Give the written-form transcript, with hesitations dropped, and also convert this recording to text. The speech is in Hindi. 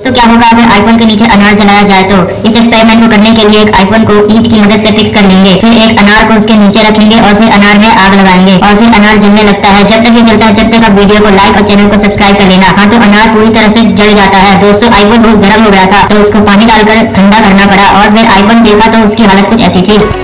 तो क्या होगा अगर आईफोन के नीचे अनार जलाया जाए। तो इस एक्सपेरिमेंट को करने के लिए एक आईफोन को ईंट की मदद से फिक्स कर लेंगे, फिर एक अनार को उसके नीचे रखेंगे और फिर अनार में आग लगाएंगे और फिर अनार जलने लगता है। जब तक ये जलता है तब तक आप वीडियो को लाइक और चैनल को सब्सक्राइब कर लेना। हाँ, तो अनार पूरी तरह से जल जाता है। दोस्तों, आईफोन बहुत गर्म हो गया था तो उसको पानी डालकर ठंडा करना पड़ा और फिर आईफोन देखा तो उसकी हालत कुछ ऐसी थी।